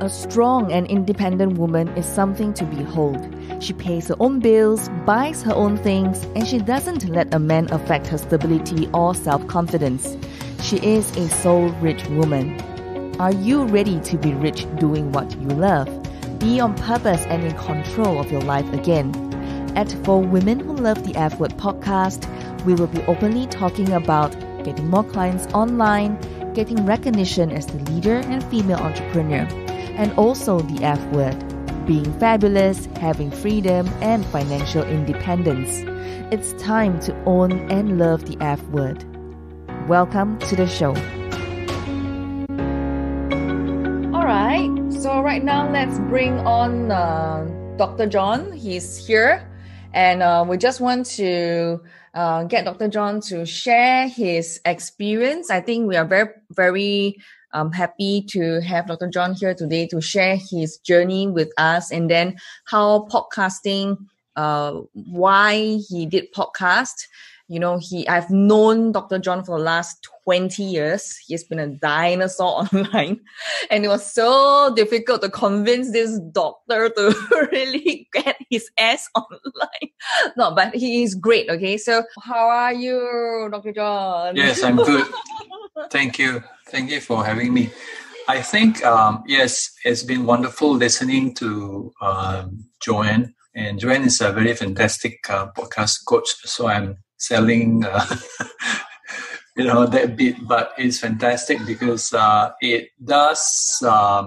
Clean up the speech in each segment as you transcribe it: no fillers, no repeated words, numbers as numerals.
A strong and independent woman is something to behold. She pays her own bills, buys her own things, and she doesn't let a man affect her stability or self-confidence. She is a soul-rich woman. Are you ready to be rich doing what you love? Be on purpose and in control of your life again. At For Women Who Love the F Word podcast, we will be openly talking about getting more clients online, getting recognition as the leader and female entrepreneur, and also the F word, being fabulous, having freedom, and financial independence. It's time to own and love the F word. Welcome to the show. All right, so right now let's bring on Dr. John. He's here, and we just want to get Dr. John to share his experience. I think we are very, very happy to have Dr. John here today to share his journey with us, and then how podcasting, why he did podcast. You know, I've known Dr. John for the last 20 years. He's been a dinosaur online, and it was so difficult to convince this doctor to really get his ass online. No, but he is great. Okay. So how are you, Dr. John? Yes, I'm good. Thank you. Thank you for having me. I think, yes, it's been wonderful listening to Joanne, and Joanne is a very fantastic podcast coach. So I'm selling that bit, but it's fantastic because it does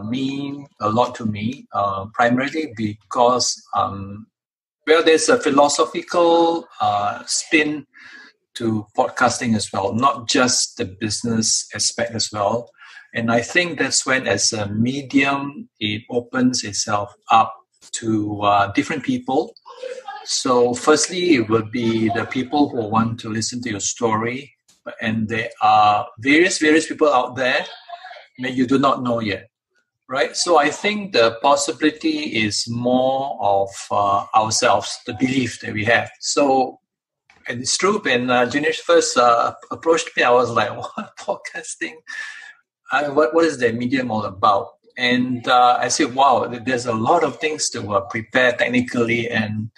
mean a lot to me, primarily because there's a philosophical spin to podcasting as well, not just the business aspect as well. And I think that's when, as a medium, it opens itself up to different people. So firstly, it will be the people who want to listen to your story. And there are various people out there that you do not know yet, right? So I think the possibility is more of ourselves, the belief that we have. So, and it's true, when Jinesh first approached me, I was like, what, podcasting? What is the medium all about? And I said, wow, there's a lot of things to prepare technically, and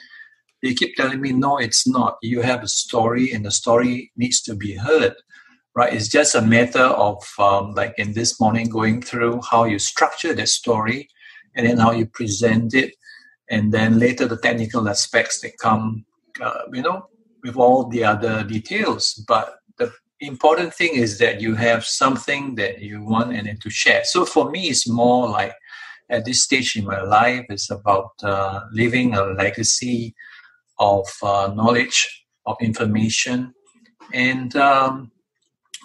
they keep telling me, no, it's not. You have a story, and the story needs to be heard, right? It's just a matter of, like in this morning, going through how you structure the story and then how you present it. And then later, the technical aspects that come, with all the other details. But the important thing is that you have something that you want and then to share. So for me, it's more like at this stage in my life, it's about leaving a legacy of knowledge, of information, and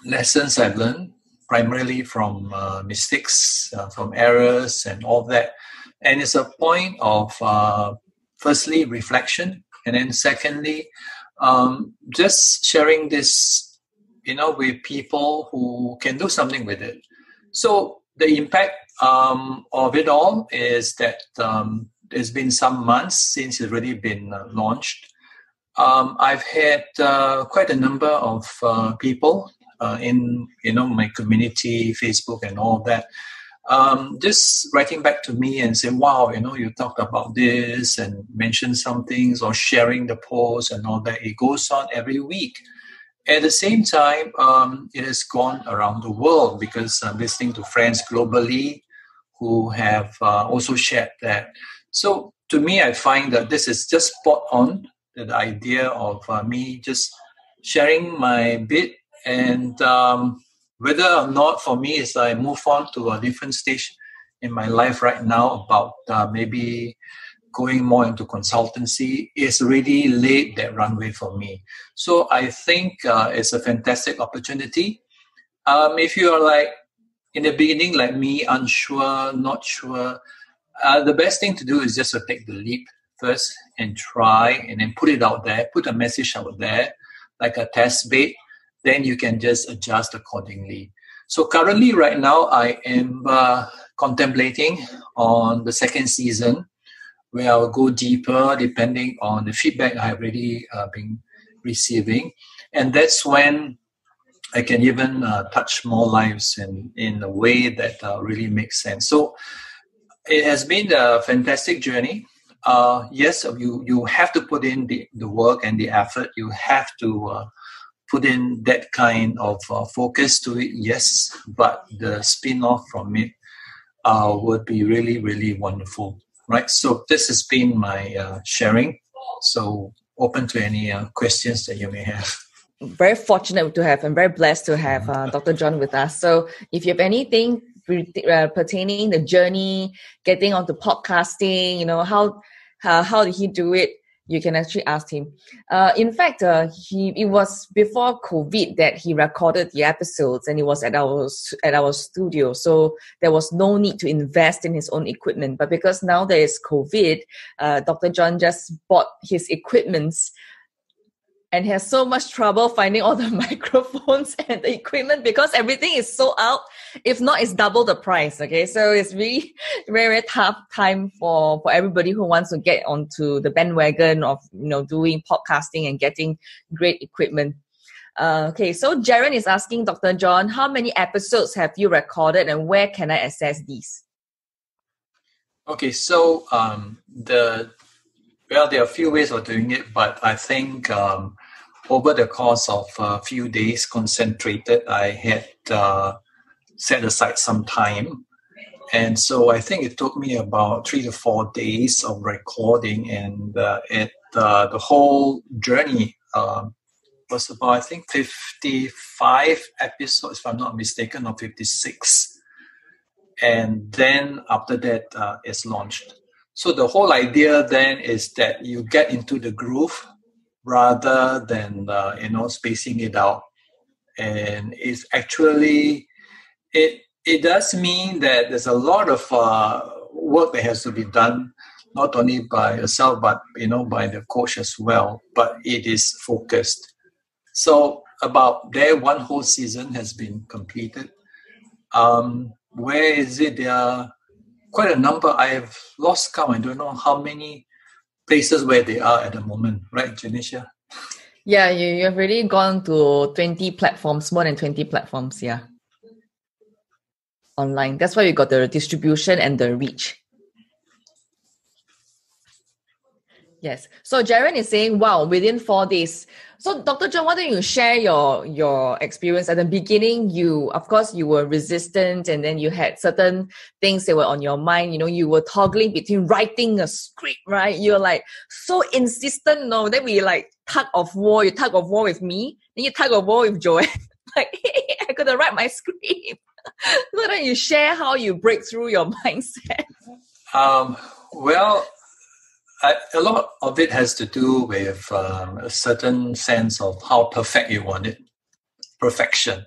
lessons I've learned, primarily from mistakes, from errors, and all that. And it's a point of, firstly, reflection, and then secondly, just sharing this, with people who can do something with it. So the impact of it all is that there's been some months since it's already been launched. I've had quite a number of people in my community, Facebook and all that, just writing back to me and saying, wow, you talked about this and mentioned some things, or sharing the post and all that. It goes on every week. At the same time, it has gone around the world because I'm listening to friends globally who have also shared that. So to me, I find that this is just spot on, the idea of me just sharing my bit. And whether or not, for me, as I move on to a different stage in my life right now, about maybe going more into consultancy, is really laid that runway for me. So I think it's a fantastic opportunity. If you are like in the beginning, like me, unsure, not sure, the best thing to do is just to take the leap first and try, and then put it out there, put a message out there, like a test bait. Then you can just adjust accordingly. So currently, right now, I am contemplating on the second season, where I'll go deeper depending on the feedback I've already been receiving. And that's when I can even touch more lives in a way that really makes sense. So It has been a fantastic journey. Yes, you have to put in the work and the effort. You have to put in that kind of focus to it, yes, but the spin-off from it would be really, really wonderful, right? So this has been my sharing. So open to any questions that you may have. Very fortunate to have and very blessed to have Dr. John with us. So if you have anything pertaining the journey, getting onto podcasting, you know, how did he do it? You can actually ask him. In fact, it was before COVID that he recorded the episodes, and it was at our studio. So there was no need to invest in his own equipment. But because now there is COVID, Dr. John just bought his equipments and has so much trouble finding all the microphones and the equipment because everything is sold out. If not, it's double the price, okay? So it's really very, very tough time for everybody who wants to get onto the bandwagon of, you know, doing podcasting and getting great equipment. Okay, so Jaron is asking Dr. John, how many episodes have you recorded and where can I access these? Okay, so there are a few ways of doing it, but I think over the course of a few days concentrated, I had set aside some time. And so I think it took me about 3 to 4 days of recording, and the whole journey was about, I think, 55 episodes, if I'm not mistaken, or 56. And then after that, it's launched. So the whole idea then is that you get into the groove rather than, spacing it out. And it's actually, it does mean that there's a lot of work that has to be done, not only by yourself, but, you know, by the coach as well. But it is focused. So about there, one whole season has been completed. Where is it there? Quite a number. I have lost count. I don't know how many places where they are at the moment, right, Janisha? Yeah, you have already gone to 20 platforms, more than 20 platforms, yeah. Online. That's why you got the distribution and the reach. Yes. So Jaron is saying, wow, within 4 days. So Dr. John, why don't you share your experience? At the beginning, you were resistant, and then you had certain things that were on your mind. You know, you were toggling between writing a script, right? You're like so insistent. No, then we like tug of war. You tug of war with me, then you tug of war with Joanne. Like, hey, I gotta write my script. Why don't you share how you break through your mindset? Well, a lot of it has to do with a certain sense of how perfect you want it. Perfection.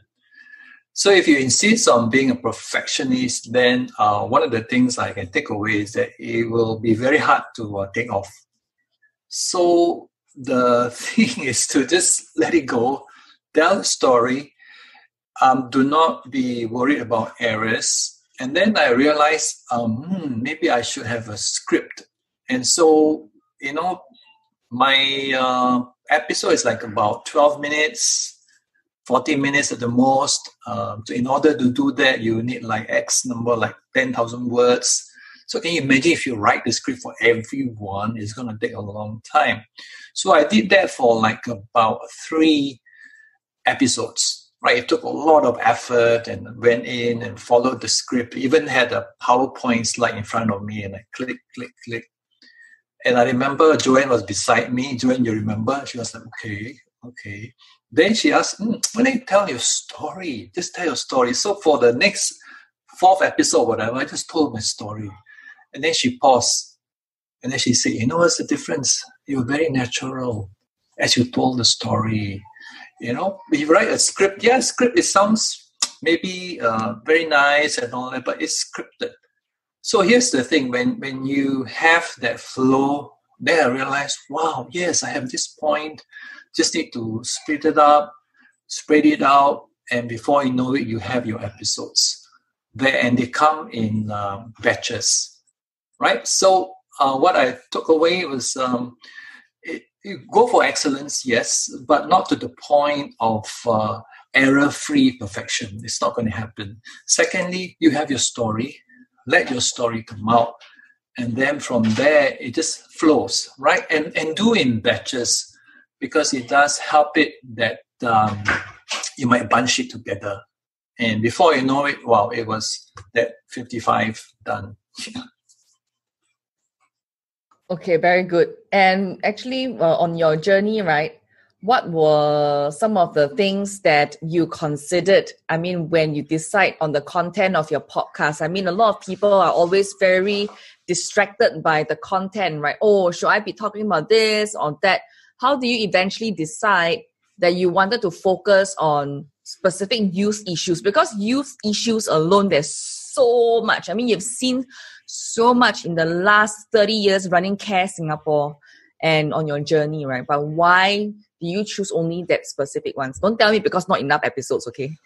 So if you insist on being a perfectionist, then one of the things I can take away is that it will be very hard to take off. So the thing is to just let it go, tell the story, do not be worried about errors. And then I realized, maybe I should have a script. And so, you know, my episode is like about 12 minutes, 40 minutes at the most. So in order to do that, you need like X number, like 10,000 words. So can you imagine if you write the script for everyone, it's going to take a long time. So I did that for like about 3 episodes, right? It took a lot of effort and went in and followed the script. Even had a PowerPoint slide in front of me and I click, click, click. And I remember Joanne was beside me. Joanne, you remember? She was like, okay. Then she asked, when I tell your story, just tell your story. So for the next 4th episode, whatever, I just told my story. And then she paused. And then she said, you know what's the difference? You're very natural as you told the story. You know, you write a script. Yeah, script, it sounds maybe very nice and all that, but it's scripted. So here's the thing, when you have that flow, then I realized, wow, yes, I have this point, just need to split it up, spread it out, and before you know it, you have your episodes there, and they come in batches, right? So what I took away was you go for excellence, yes, but not to the point of error-free perfection. It's not going to happen. Secondly, you have your story. let your story come out. And then from there, it just flows, right? And do in batches, because it does help it that you might bunch it together. And before you know it, wow, it was that 55 done. Okay, very good. And actually, on your journey, right, what were some of the things that you considered, I mean, when you decide on the content of your podcast? I mean, a lot of people are always very distracted by the content, right? Oh, should I be talking about this or that? How do you eventually decide that you wanted to focus on specific youth issues? Because youth issues alone, there's so much. I mean, you've seen so much in the last 30 years running Care Singapore and on your journey, right? But why do you choose only that specific ones? Don't tell me because not enough episodes, okay?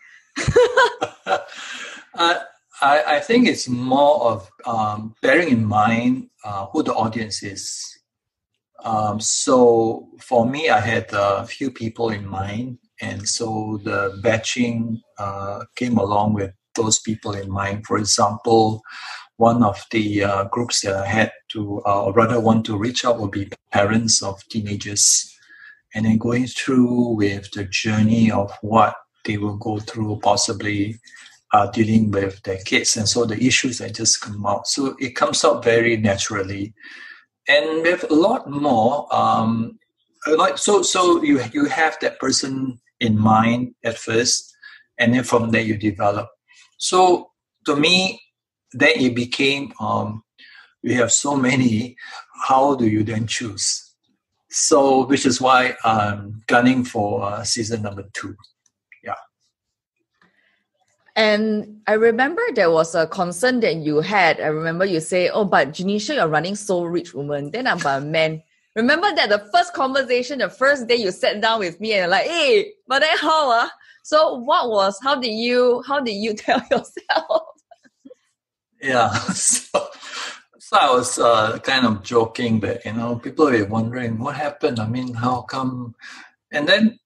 I think it's more of bearing in mind who the audience is. So for me, I had a few people in mind, and so the batching came along with those people in mind. For example, one of the groups that I had to, or rather want to reach out would be parents of teenagers. And then going through with the journey of what they will go through, possibly dealing with their kids. And so the issues that just come out. So it comes out very naturally. And with a lot more, you have that person in mind at first, and then from there you develop. So to me, then it became, we have so many, how do you then choose? So, which is why I'm gunning for season number 2. Yeah. And I remember there was a concern that you had. I remember you say, oh, but Janisha, you're running So Rich Woman. Then I'm a man. Remember that the first conversation, the first day you sat down with me and like, hey, but then how? So what was, how did you tell yourself? Yeah. So I was kind of joking that, you know, people were wondering what happened. I mean, how come? And then,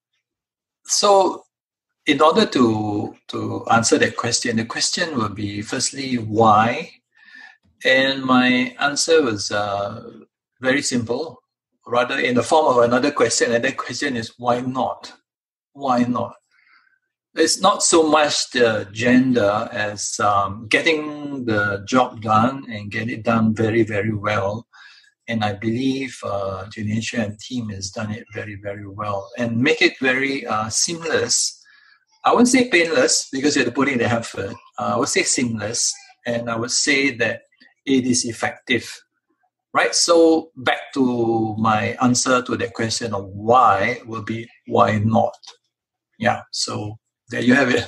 so in order to answer that question, the question would be firstly, why? And my answer was very simple, rather in the form of another question. And that question is, why not? Why not? It's not so much the gender as getting the job done and get it done very, very well. And I believe Janisha and team has done it very, very well and make it very seamless. I wouldn't say painless because you have to put in the effort. I would say seamless, and I would say that it is effective, right? So back to my answer to that question of why will be why not? Yeah, so there you have it.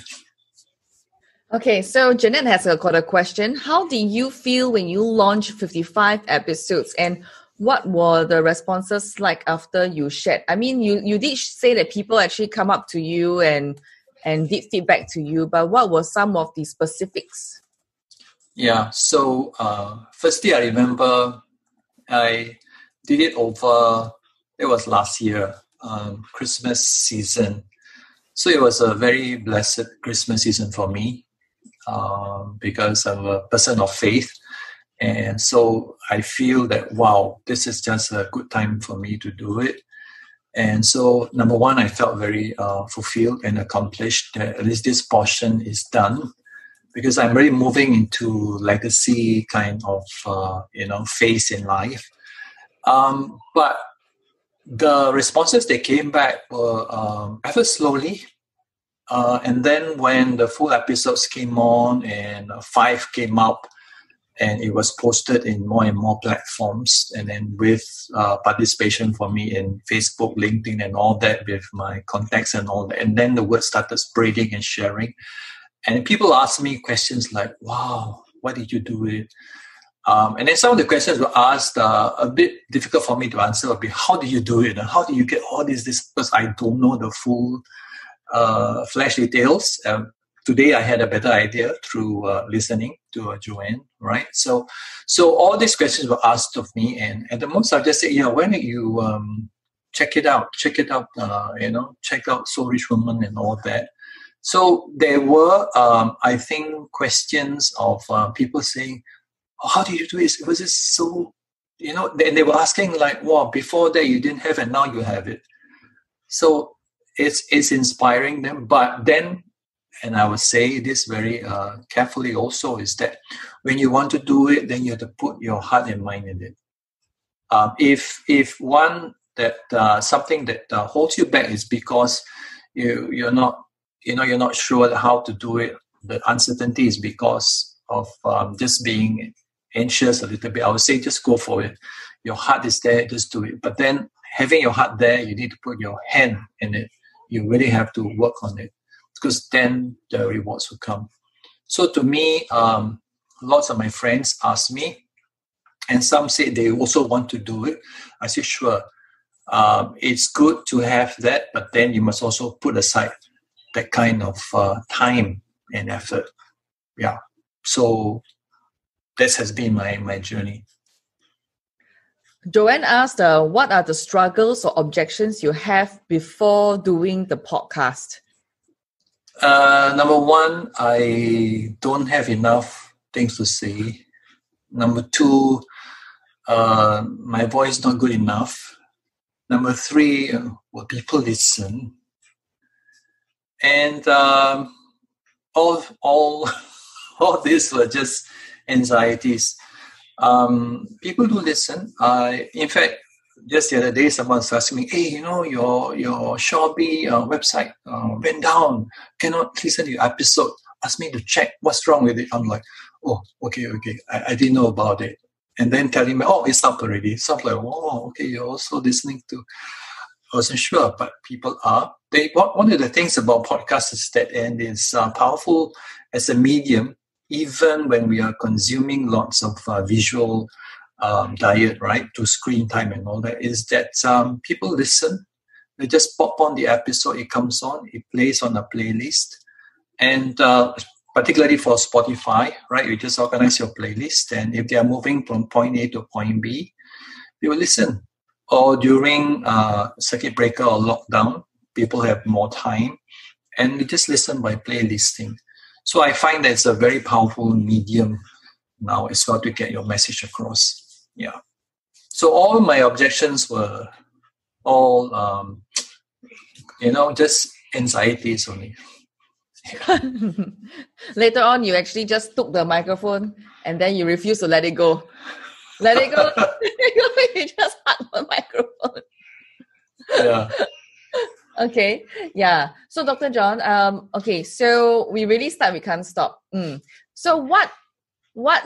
Okay, so Janet has got a question. How did you feel when you launched 55 episodes, and what were the responses like after you shared? I mean, you did say that people actually come up to you and did feedback to you, but what were some of the specifics? Yeah, so firstly, I remember I did it over, it was last year, Christmas season. So it was a very blessed Christmas season for me because I'm a person of faith. And so I feel that, wow, this is just a good time for me to do it. And so, number one, I felt very fulfilled and accomplished that at least this portion is done, because I'm really moving into legacy kind of, phase in life. But the responses that came back were ever slowly. And then when the full episodes came on and 5 came up and it was posted in more and more platforms, and then with participation for me in Facebook, LinkedIn and all that with my contacts and all that. And then the word started spreading and sharing. And people asked me questions like, wow, why did you do it? And then some of the questions were asked, a bit difficult for me to answer, would be, how do you do it? And how do you get all this? Because I don't know the full flash details. Today I had a better idea through listening to Joanne, right? So all these questions were asked of me. And at the most, I just said, yeah, why don't you check it out, check out So Rich Woman and all that. So there were, I think, questions of people saying, oh, how did you do this? Was it so, you know, and they were asking like, wow, before that you didn't have and now you have it. So it's inspiring them. But then, and I would say this very carefully also, is that when you want to do it, then you have to put your heart and mind in it. If one that something that holds you back is because you're not sure how to do it, the uncertainty is because of just being anxious a little bit, I would say just go for it. Your heart is there, just do it. But then having your heart there, you need to put your hand in it. You really have to work on it, because then the rewards will come. So to me, lots of my friends asked me, and some say they also want to do it. I say, sure, it's good to have that, but then you must also put aside that kind of time and effort. Yeah. So this has been my journey. Joanne asked, what are the struggles or objections you have before doing the podcast? Number one, I don't have enough things to say. Number two, my voice is not good enough. Number three, will people listen? And all these were just anxieties. People do listen. In fact, just the other day, someone was asking me, hey, you know, your Shopee website went down. Cannot listen to your episode. Asked me to check what's wrong with it. I'm like, oh, okay. I didn't know about it. And then telling me, oh, it's up already. So I'm like, oh, okay, you're also listening to. I wasn't sure, but people are. One of the things about podcasts is that, and it's powerful as a medium, even when we are consuming lots of visual diet, right, to screen time and all that, is that people listen. They just pop on the episode, it comes on, it plays on a playlist. And particularly for Spotify, right, you just organize your playlist, and if they are moving from point A to point B, they will listen. Or during circuit breaker or lockdown, people have more time, and they just listen by playlisting. So I find that it's a very powerful medium now as well to get your message across. Yeah. So all my objections were all, just anxieties only. Yeah. Later on, you actually just took the microphone and then you refused to let it go. Let it go. You just hug the microphone. Yeah. Okay. Yeah. So, Dr. John. Okay. So we really start. We can't stop. So what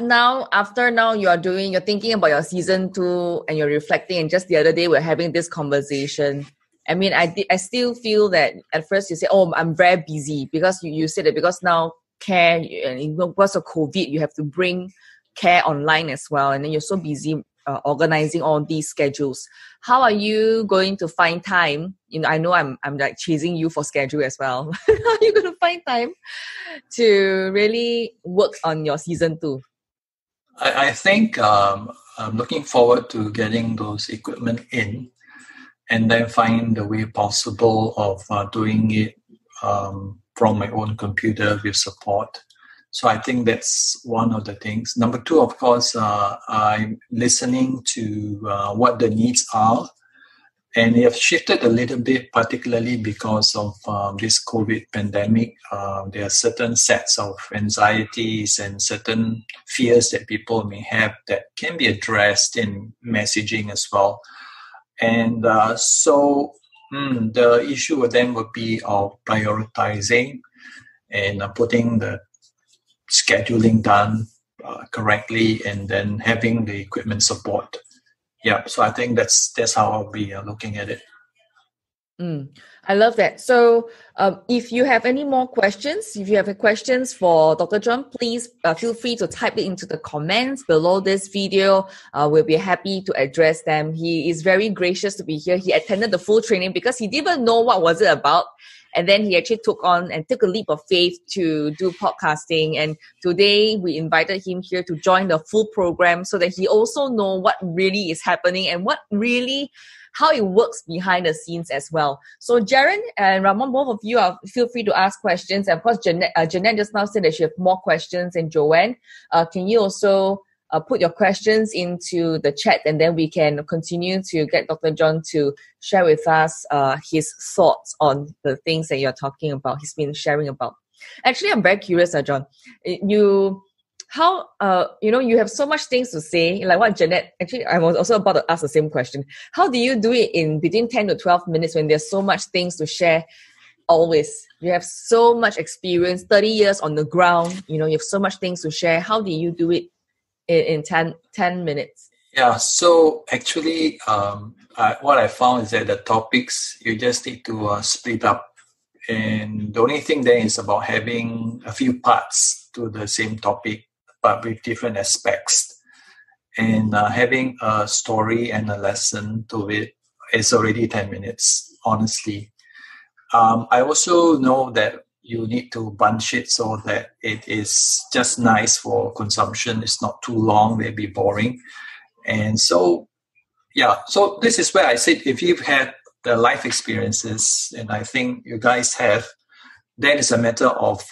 now? After now, you are doing. You're thinking about your season 2, and you're reflecting. And just the other day, we're having this conversation. I mean, I still feel that at first you say, "Oh, I'm very busy," because you said it. Because now care and because of COVID, you have to bring care online as well, and then you're so busy organizing all these schedules. How are you going to find time? You know, I know I'm like chasing you for schedule as well. How are you going to find time to really work on your season 2? I think I'm looking forward to getting those equipment in, and then find the way possible of doing it from my own computer with support. So I think that's one of the things. Number two, of course, I'm listening to what the needs are. And they have shifted a little bit, particularly because of this COVID pandemic. There are certain sets of anxieties and certain fears that people may have that can be addressed in messaging as well. And so the issue then would be of prioritizing and putting the scheduling done correctly, and then having the equipment support. Yeah, so I think that's how I'll be looking at it. I love that. So if you have any more questions, if you have questions for Dr. John, please feel free to type it into the comments below this video. We'll be happy to address them. He is very gracious to be here. He attended the full training because he didn't know what was it about. And then he actually took on and took a leap of faith to do podcasting. And today we invited him here to join the full program so that he also know what really is happening and what really, how it works behind the scenes as well. So Jaren and Ramon, both of you feel free to ask questions. And of course, Jeanette just now said that she has more questions. And Joanne, can you also put your questions into the chat, and then we can continue to get Dr. John to share with us his thoughts on the things that you're talking about, he's been sharing about. Actually, I'm very curious, John. You have so much things to say, like what Jeanette, actually, I was also about to ask the same question. How do you do it in between 10 to 12 minutes when there's so much things to share always? You have so much experience, 30 years on the ground, you have so much things to share. How do you do it in 10 minutes? Yeah, so actually, what I found is that the topics, you just need to split up. And the only thing there is about having a few parts to the same topic, but with different aspects. And having a story and a lesson to it is already 10 minutes, honestly. I also know that you need to bunch it so that it is just nice for consumption. It's not too long, they'll be boring. And so, yeah, so this is where I said if you've had the life experiences, and I think you guys have, then it's a matter of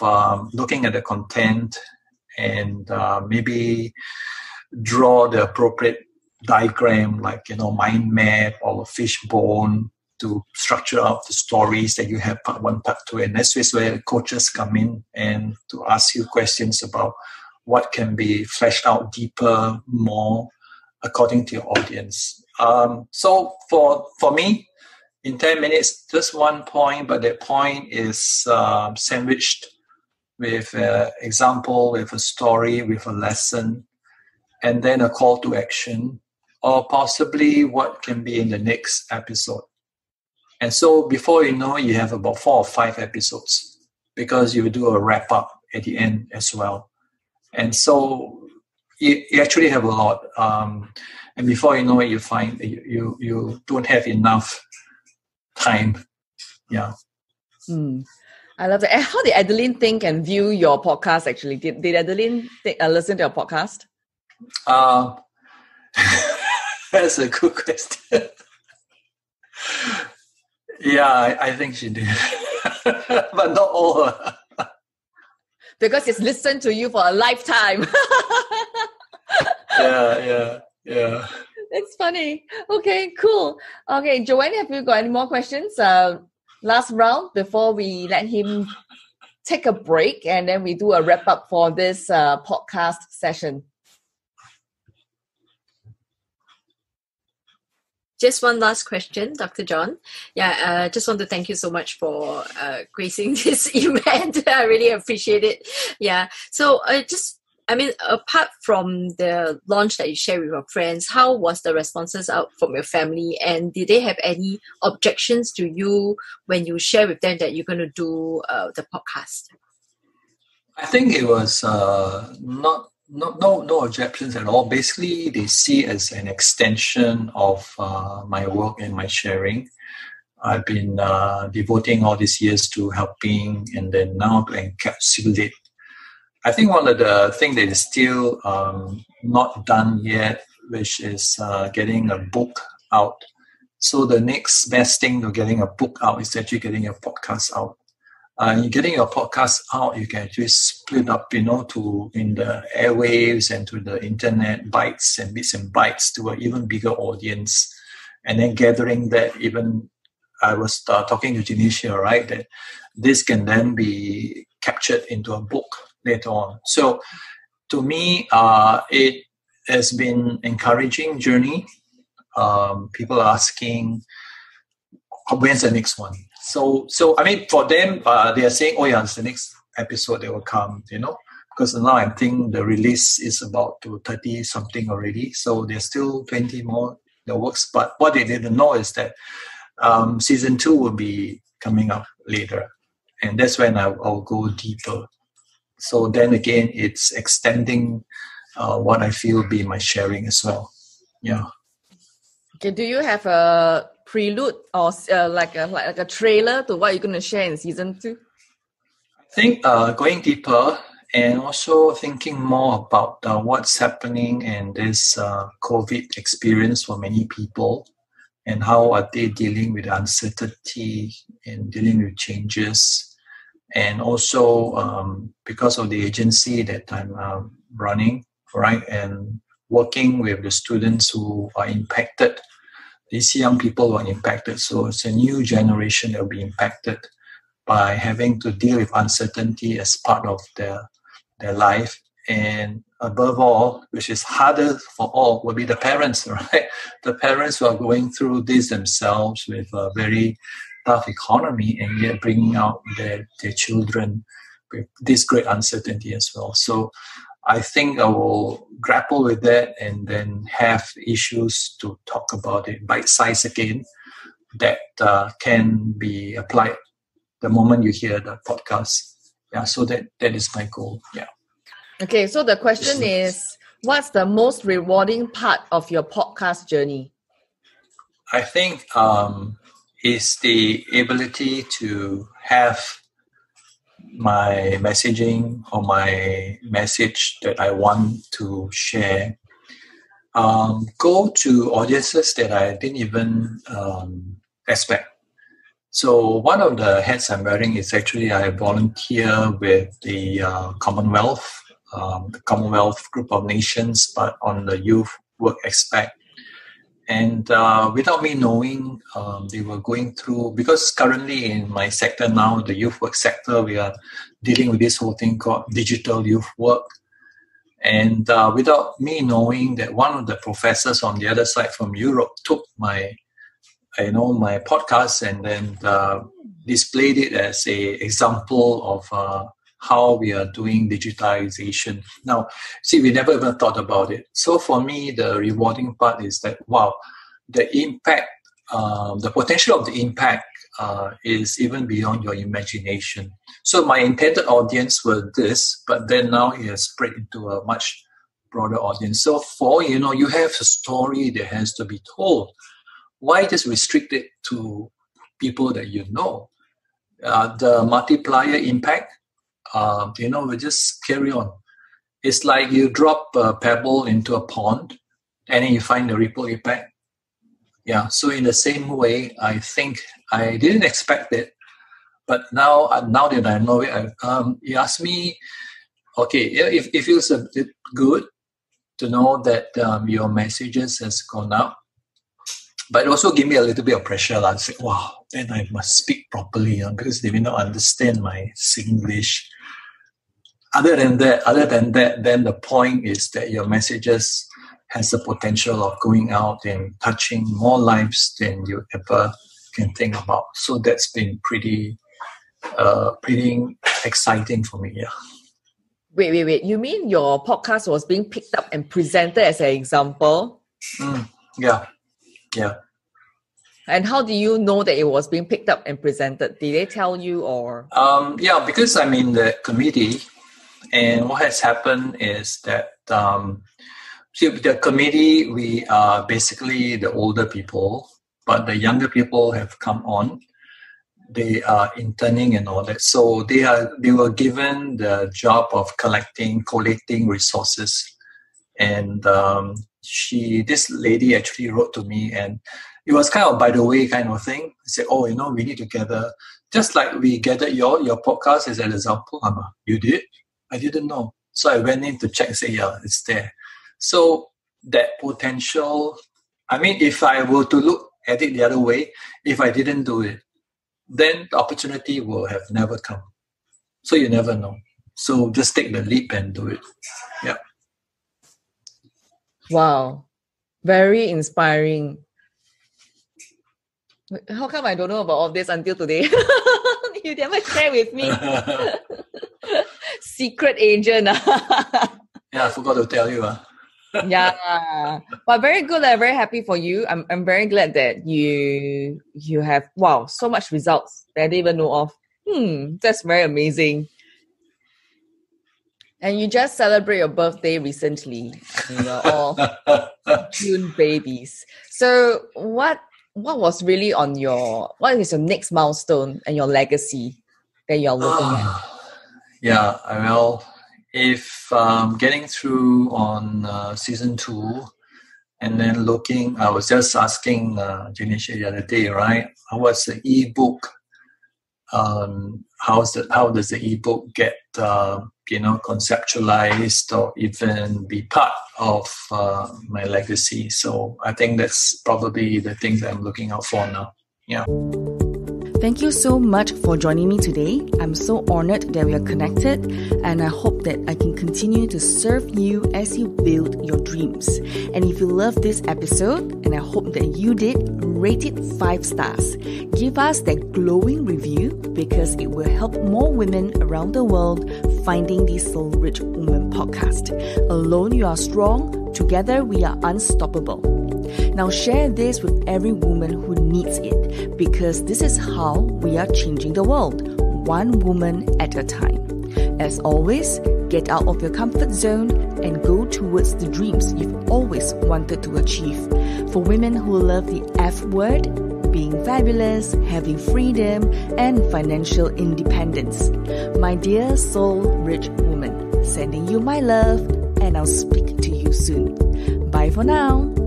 looking at the content and maybe draw the appropriate diagram, like, mind map or a fishbone to structure out the stories that you have part one, part two. And that's where coaches come in and to ask you questions about what can be fleshed out deeper, more according to your audience. So for me, in 10 minutes, just one point, but that point is sandwiched with an example, with a story, with a lesson, and then a call to action, or possibly what can be in the next episode. And so before you know, you have about 4 or 5 episodes, because you do a wrap-up at the end as well. And so you actually have a lot. And before you know it, you find you don't have enough time. Yeah. I love that. How did Adeline think and view your podcast, actually? Did Adeline listen to your podcast? That's a good question. Yeah, I think she did. But not all. Because she's listened to you for a lifetime. Yeah. That's funny. Okay, cool. Okay, Joanne, have you got any more questions? Last round before we let him take a break, and then we do a wrap up for this podcast session. Just one last question, Dr. John. Yeah, just want to thank you so much for gracing this event. I really appreciate it. Yeah, so apart from the launch that you shared with your friends, how was the responses out from your family? And did they have any objections to you when you share with them that you're going to do the podcast? I think it was no objections at all. Basically, they see it as an extension of my work and my sharing. I've been devoting all these years to helping, and then now to encapsulate. I think one of the things that is still not done yet, which is getting a book out. So the next best thing to getting a book out is actually getting your podcast out. Getting your podcast out, you can just split up, to in the airwaves and to the internet bites and bits and bytes to an even bigger audience. And then gathering that, even I was talking to Janisha, right, that this can then be captured into a book later on. So to me, it has been encouraging journey. People are asking, when's the next one? So for them, they are saying, oh yeah, it's the next episode that will come, because now I think the release is about to 30 something already. So there's still 20 more in the works. But what they didn't know is that season 2 will be coming up later. And that's when I'll go deeper. So then again, it's extending what I feel be my sharing as well. Yeah. Okay. Do you have a prelude or like a trailer to what you're going to share in season 2? I think going deeper and also thinking more about what's happening in this COVID experience for many people, and how are they dealing with uncertainty and dealing with changes. And also because of the agency that I'm running, right, and working with the students who are impacted. These young people are impacted, so it's a new generation that will be impacted by having to deal with uncertainty as part of their life. And above all, which is harder for all, will be the parents, right? The parents who are going through this themselves with a very tough economy and yet bringing out their children with this great uncertainty as well. So I think I will grapple with that and then have issues to talk about it, bite-sized again, that can be applied the moment you hear the podcast. Yeah, so that is my goal, yeah. Okay, so the question is, what's the most rewarding part of your podcast journey? I think is the ability to have my messaging or my message that I want to share go to audiences that I didn't even expect. So one of the hats I'm wearing is actually I volunteer with the Commonwealth Group of Nations, but on the youth work aspect. And without me knowing, they were going through, because currently in my sector now, the youth work sector, we are dealing with this whole thing called digital youth work. And without me knowing that, one of the professors on the other side from Europe took my podcast and then displayed it as a example of how we are doing digitization. Now, see, we never even thought about it. So for me, the rewarding part is that, wow, the impact, the potential of the impact is even beyond your imagination. So my intended audience were this, but then now it has spread into a much broader audience. So you have a story that has to be told. Why just restrict it to people that you know? The multiplier impact, we just carry on. It's like you drop a pebble into a pond and then you find the ripple effect. Yeah, so in the same way, I think I didn't expect it, but now that I know it, you ask me, okay, it feels a bit good to know that your messages has gone up, but it also gave me a little bit of pressure. I was like, wow, then I must speak properly because they may not understand my Singlish. Other than that, then the point is that your messages has the potential of going out and touching more lives than you ever can think about. So that's been pretty exciting for me. Yeah. Wait. You mean your podcast was being picked up and presented as an example? Yeah. And how do you know that it was being picked up and presented? Did they tell you or? Because I'm in the committee, and what has happened is that the committee, we are basically the older people, but the younger people have come on. They are interning and all that. So they were given the job of collating resources. And this lady actually wrote to me, and it was kind of by the way kind of thing. I said, we need to gather, just like we gathered your podcast as an example. You did? I didn't know. So I went in to check and say, yeah, it's there. So that potential, if I were to look at it the other way, if I didn't do it, then the opportunity will have never come. So you never know. So just take the leap and do it. Yeah. Wow, very inspiring. How come I don't know about all this until today? You never share with me. Secret agent. Yeah, I forgot to tell you. Yeah, but very good. I'm very happy for you. I'm very glad that you have, wow, so much results that I didn't even know of. That's very amazing. And you just celebrate your birthday recently. We were all June babies. So what was really on what is your next milestone and your legacy that you're looking at? Yeah, well, if getting through on season 2 and then looking, I was just asking Janisha the other day, right? What's the ebook? How does the ebook get conceptualized or even be part of my legacy. So I think that's probably the thing that I'm looking out for now. Yeah. Thank you so much for joining me today. I'm so honored that we are connected, and I hope that I can continue to serve you as you build your dreams. And if you love this episode, and I hope that you did, rate it 5 stars. Give us that glowing review because it will help more women around the world finding the Soul Rich Woman podcast. Alone you are strong, together we are unstoppable. Now share this with every woman who needs it, because this is how we are changing the world, one woman at a time. As always, get out of your comfort zone and go towards the dreams you've always wanted to achieve. For women who love the F word, being fabulous, having freedom, and financial independence. My dear soul rich woman, sending you my love, and I'll speak to you soon. Bye for now.